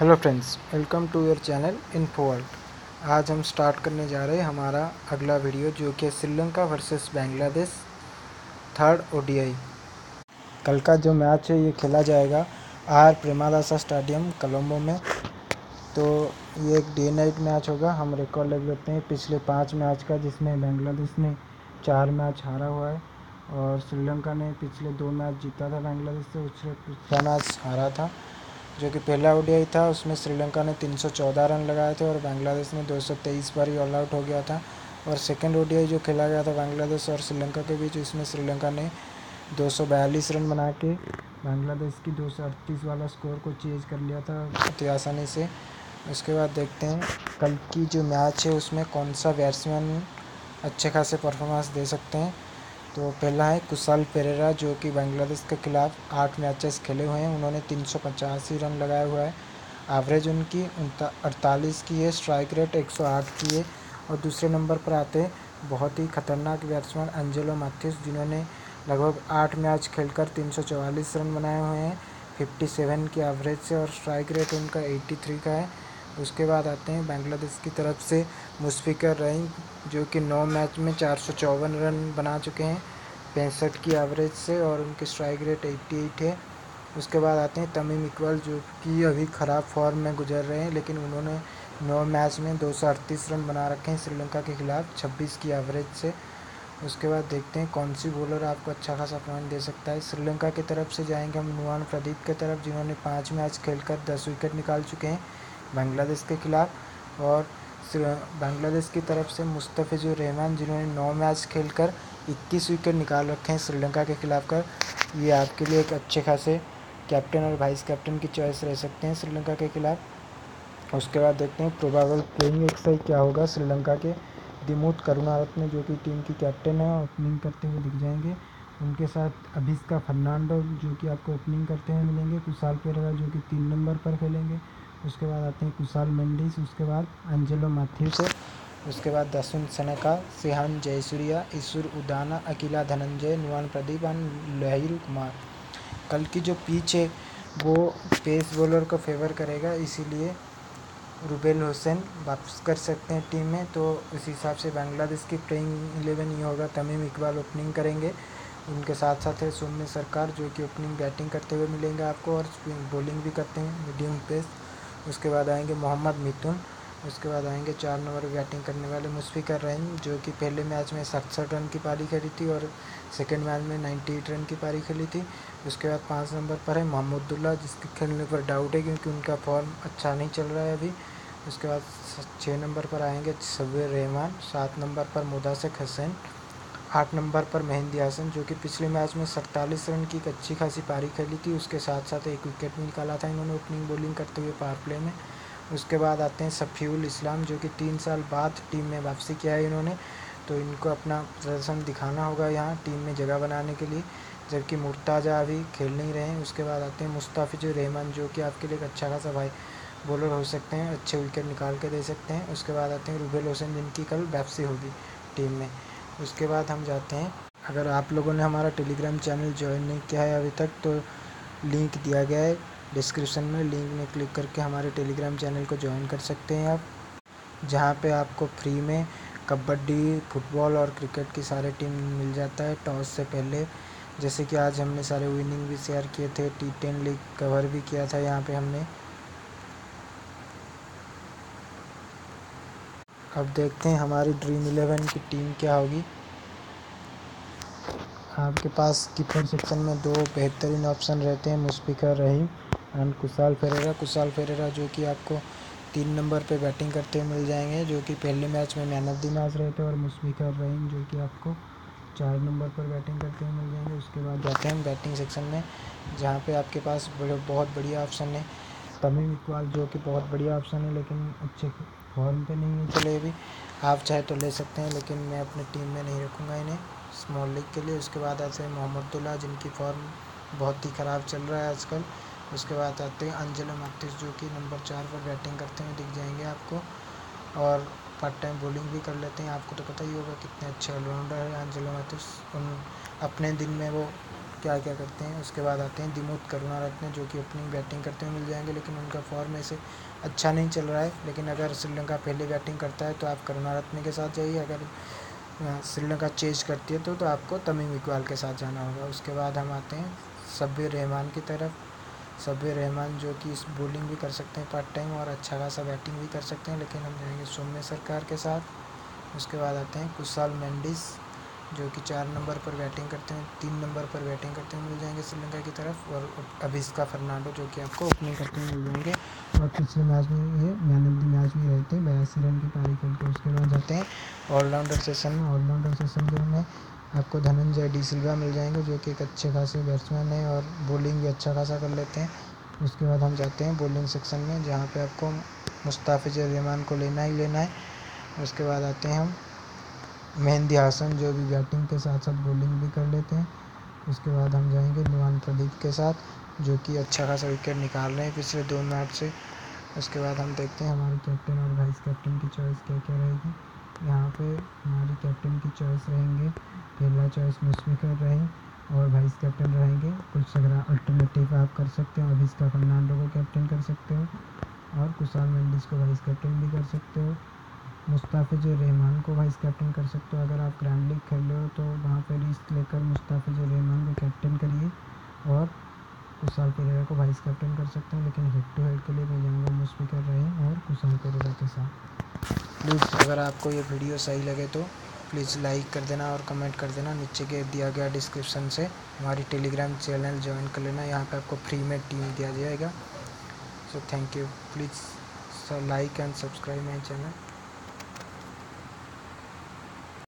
Hello friends, welcome to your channel Infoworld. आज हम start करने जा रहे हैं हमारा अगला वीडियो जो कि Sri Lanka versus Bangladesh third ODI. कल का जो मैच है ये खेला जाएगा आर प्रेमादासा स्टेडियम कोलंबो में। तो ये एक डे नाइट मैच होगा। हम रिकॉर्ड लग लेते हैं पिछले 5 मैच का, जिसमें बांग्लादेश ने 4 मैच हारा हुआ है और श्रीलंका ने पिछले 2 मैच जीता था बांग्लादेश से, उससे पिछला मैच हारा था जो कि पहला ओडीआई था। उसमें श्रीलंका ने 314 रन लगाए थे और बांग्लादेश ने 223 बार ऑल आउट हो गया था। और सेकंड ओडीआई जो खेला गया था बांग्लादेश और श्रीलंका के बीच, इसमें श्रीलंका ने 242 रन बना के बांग्लादेश की 238 वाला स्कोर को चेज कर लिया था अति आसानी से। उसके बाद देखते हैं कल की जो मैच है उसमें कौन सा बैट्समैन अच्छे खासे परफॉर्मेंस दे सकते हैं। तो पहला है कुशाल पेरेरा, जो कि बांग्लादेश के खिलाफ 8 मैचेस खेले हुए हैं। उन्होंने 385 रन लगाए हुआ है। एवरेज उनकी 48 की है, स्ट्राइक रेट 108 की है। और दूसरे नंबर पर आते हैं बहुत ही खतरनाक बैट्समैन एंजेलो मैथिस, जिन्होंने लगभग 8 मैच खेलकर 344 रन बनाए हुए हैं 57 की एवरेज से, और स्ट्राइक रेट उनका 83 का है। उसके बाद आते हैं बांग्लादेश की तरफ से मुशफिकर रहीम, जो कि 9 मैच में 454 रन बना चुके हैं 65 की एवरेज से, और उनकी स्ट्राइक रेट 88 है। उसके बाद आते हैं तमीम इकबाल, जो कि अभी ख़राब फॉर्म में गुजर रहे हैं, लेकिन उन्होंने 9 मैच में 238 रन बना रखे हैं श्रीलंका के खिलाफ 26 की एवरेज से। उसके बाद देखते हैं कौन सी बॉलर आपको अच्छा खासा पॉइंट दे सकता है। श्रीलंका की तरफ से जाएंगे हम नुवान प्रदीप की तरफ, जिन्होंने 5 मैच खेलकर 10 विकेट निकाल चुके हैं बांग्लादेश के खिलाफ। और बांग्लादेश की तरफ से मुस्तफिजुर रहमान, जिन्होंने 9 मैच खेलकर 21 विकेट निकाल रखे हैं श्रीलंका के खिलाफ कर। ये आपके लिए एक अच्छे खासे कैप्टन और वाइस कैप्टन की चॉइस रह सकते हैं श्रीलंका के खिलाफ। उसके बाद देखते हैं प्रोबेबल प्लेइंग 11 क्या होगा श्रीलंका के। दिमुथ करुनारत्ने, जो कि टीम की कैप्टन है, ओपनिंग करते हुए दिख जाएंगे। उनके साथ असिथा फर्नांडो, जो कि आपको ओपनिंग करते हुए मिलेंगे। कुशाल पेरेरा, जो कि 3 नंबर पर खेलेंगे। उसके बाद आते हैं कुशाल मेंडिस, उसके बाद एंजेलो मैथ्यूस, उसके बाद दासुन शनाका, शिहान जयसूरिया, ईश्वर उदाना, अकीला धनंजय, नुवान प्रदीप एंड लहिल कुमार। कल की जो पिच है वो पेस बॉलर को फेवर करेगा, इसीलिए रुबेल हुसैन वापस कर सकते हैं टीम में। तो उस हिसाब से बांग्लादेश की प्लेइंग 11 ये होगा। तमीम इकबाल ओपनिंग करेंगे, उनके साथ साथ है सौम्य सरकार, जो कि ओपनिंग बैटिंग करते हुए मिलेंगे आपको और बॉलिंग भी करते हैं मीडियम पेस। उसके बाद आएंगे मोहम्मद मिथुन, उसके बाद आएंगे 4 नंबर बैटिंग करने वाले मुशफिकर रहीम, जो कि पहले मैच में 67 रन की पारी खेली थी और सेकंड मैच में 98 रन की पारी खेली थी। उसके बाद 5 नंबर पर है महमूदुल्लाह, जिसके खेलने पर डाउट है क्योंकि उनका फॉर्म अच्छा नहीं चल रहा है अभी। उसके बाद 6 नंबर पर आएंगे सब्बिर रहमान, 7 नंबर पर मुदासिर हुसैन, 8 नंबर पर मेहदी हसन, जो कि पिछले मैच में 47 रन की एक अच्छी खासी पारी खेली थी। उसके साथ साथ 1 विकेट भी निकाला था इन्होंने ओपनिंग बॉलिंग करते हुए पावर प्ले में। उसके बाद आते हैं शफीउल इस्लाम, जो कि 3 साल बाद टीम में वापसी किया है इन्होंने। तो इनको अपना प्रदर्शन दिखाना होगा यहाँ टीम में जगह बनाने के लिए, जबकि मुर्तजा अभी खेल नहीं रहे हैं। उसके बाद आते हैं मुस्ताफिजुर रहमान, जो कि आपके लिए एक अच्छा खासा भाई बॉलर हो सकते हैं, अच्छे विकेट निकाल के दे सकते हैं। उसके बाद आते हैं रुबेल हुसैन, जिनकी कल वापसी होगी टीम में। उसके बाद हम जाते हैं, अगर आप लोगों ने हमारा टेलीग्राम चैनल ज्वाइन नहीं किया है अभी तक तो लिंक दिया गया है डिस्क्रिप्शन में, लिंक में क्लिक करके हमारे टेलीग्राम चैनल को ज्वाइन कर सकते हैं आप, जहां पे आपको फ्री में कबड्डी, फुटबॉल और क्रिकेट की सारे टीम मिल जाता है टॉस से पहले। जैसे कि आज हमने सारे विनिंग भी शेयर किए थे, T10 लीग कवर भी किया था यहाँ पर हमने। अब देखते हैं हमारी ड्रीम 11 की टीम क्या होगी। आपके पास कीपर सेक्शन में 2 बेहतरीन ऑप्शन रहते हैं, मुशफिकर रहीम एंड कुशाल पेरेरा। कुशाल पेरेरा जो कि आपको 3 नंबर पे बैटिंग करते हुए मिल जाएंगे, जो कि पहले मैच में मैन ऑफ द मैच रहे थे, और मुशफिकर रहीम जो कि आपको 4 नंबर पर बैटिंग करते हुए मिल जाएंगे। उसके बाद जाते हैं बैटिंग सेक्शन में, जहाँ पर आपके पास बहुत बढ़िया ऑप्शन है तमीम इकबाल, जो कि बहुत बढ़िया ऑप्शन है लेकिन अच्छे फॉर्म पे नहीं चले अभी। आप चाहे तो ले सकते हैं, लेकिन मैं अपनी टीम में नहीं रखूँगा इन्हें स्मॉल लीग के लिए। उसके बाद आते हैं मोहम्मदुल्लाह, जिनकी फॉर्म बहुत ही ख़राब चल रहा है आजकल। उसके बाद आते हैं एंजेलो मैथ्यूस, जो कि नंबर 4 पर बैटिंग करते हुए दिख जाएंगे आपको और पार्ट टाइम बॉलिंग भी कर लेते हैं। आपको तो पता ही होगा कितने अच्छे ऑलराउंडर हैं एंजेलो मैथ्यूस। अपने दिन में वो क्या क्या करते हैं। उसके बाद आते हैं दिमूथ करुणारत्ने जो कि ओपनिंग बैटिंग करते हुए मिल जाएंगे, लेकिन उनका फॉर्म ऐसे अच्छा नहीं चल रहा है। लेकिन अगर श्रीलंका पहले बैटिंग करता है तो आप करुणारत्ने के साथ जाइए, अगर श्रीलंका चेज करती है तो आपको तमीम इकबाल के साथ जाना होगा। उसके बाद हम आते हैं सब्बिर रहमान की तरफ। सब्बिर रहमान जो कि इस बॉलिंग भी कर सकते हैं पार्ट टाइम और अच्छा खासा बैटिंग भी कर सकते हैं, लेकिन हम जाएंगे सौम्य सरकार के साथ। उसके बाद आते हैं कुशाल मेंडिस जो कि 4 नंबर पर बैटिंग करते हैं, 3 नंबर पर बैटिंग करते हुए मिल जाएंगे श्रीलंका की तरफ, और असिथा फर्नांडो जो कि आपको ओपनिंग करते हुए मिल जाएंगे और पिछले मैच में ये मैन ऑफ द मैच भी रहते हैं 82 रन की पारी खेलते। उसके बाद जाते हैं ऑलराउंडर सेशन में। ऑलराउंडर सेशन जो है आपको धनंजय डी सिल्वा मिल जाएंगे जो कि एक अच्छे खासे बैट्समैन है और बॉलिंग भी अच्छा खासा कर लेते हैं। उसके बाद हम जाते हैं बॉलिंग सेक्शन में, जहां पे आपको मुस्ताफिजुर रहमान को लेना ही लेना है। उसके बाद आते हैं हम मेहदी हसन जो भी बैटिंग के साथ साथ बॉलिंग भी कर लेते हैं। उसके बाद हम जाएंगे नुवान प्रदीप के साथ जो कि अच्छा खासा विकेट निकाल रहे हैं पिछले 2 मैच से। उसके बाद हम देखते हैं हमारे कैप्टन और वाइस कैप्टन की चॉइस क्या क्या रहेगी। यहाँ पे हमारे कैप्टन की चॉइस रहेंगे, पहला चॉइस मुशफिकर रहीम और वाइस कैप्टन रहेंगे। कुछ अगर अल्टरनेटिव आप कर सकते हो, असिथा फर्नांडो को कैप्टन कर सकते हो और कुशाल मेंडिस को वाइस कैप्टन भी कर सकते हो, मुस्ताफिजुर रहमान को वाइस कैप्टन कर सकते हो। अगर आप ग्रैंड लीग खेल रहे हो तो वहाँ पर रिस्क लेकर मुस्ताफिजुर रहमान को कैप्टन करिए और कुशाल पेरेरा को वाइस कैप्टन कर सकते हैं, लेकिन हेड टू हेड के लिए मैं जाऊँगा मुशफिकर रहीम और कुशाल पेरेरा के साथ। प्लीज़ अगर आपको ये वीडियो सही लगे तो प्लीज़ लाइक कर देना और कमेंट कर देना। नीचे के दिया गया डिस्क्रिप्शन से हमारी टेलीग्राम चैनल ज्वाइन कर लेना, यहाँ पे आपको फ्री में टीम दिया जाएगा। So thank you, please like and subscribe my channel.